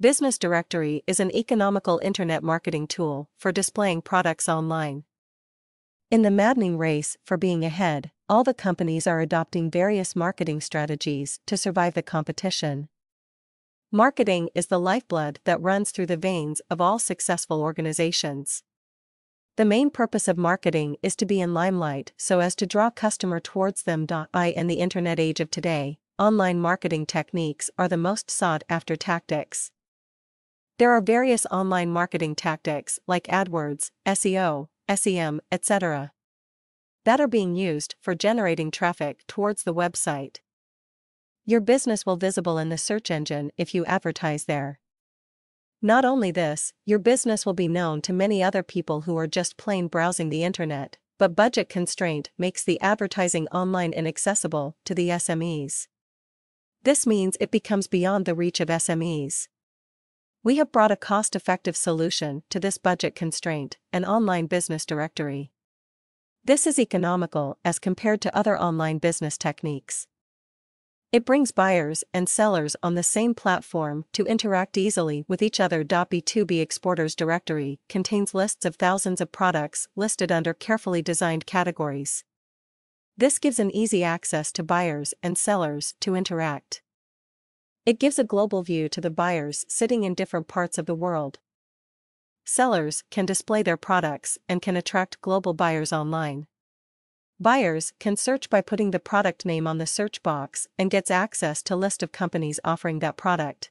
Business Directory is an economical internet marketing tool for displaying products online. In the maddening race for being ahead, all the companies are adopting various marketing strategies to survive the competition. Marketing is the lifeblood that runs through the veins of all successful organizations. The main purpose of marketing is to be in limelight so as to draw customers towards them. In the internet age of today, online marketing techniques are the most sought-after tactics. There are various online marketing tactics like AdWords, SEO, SEM, etc. that are being used for generating traffic towards the website. Your business will be visible in the search engine if you advertise there. Not only this, your business will be known to many other people who are just plain browsing the internet, but budget constraint makes the advertising online inaccessible to the SMEs. This means it becomes beyond the reach of SMEs. We have brought a cost-effective solution to this budget constraint, an online business directory. This is economical as compared to other online business techniques. It brings buyers and sellers on the same platform to interact easily with each other. B2B Exporters Directory contains lists of thousands of products listed under carefully designed categories. This gives an easy access to buyers and sellers to interact. It gives a global view to the buyers sitting in different parts of the world. Sellers can display their products and can attract global buyers online. Buyers can search by putting the product name on the search box and gets access to a list of companies offering that product.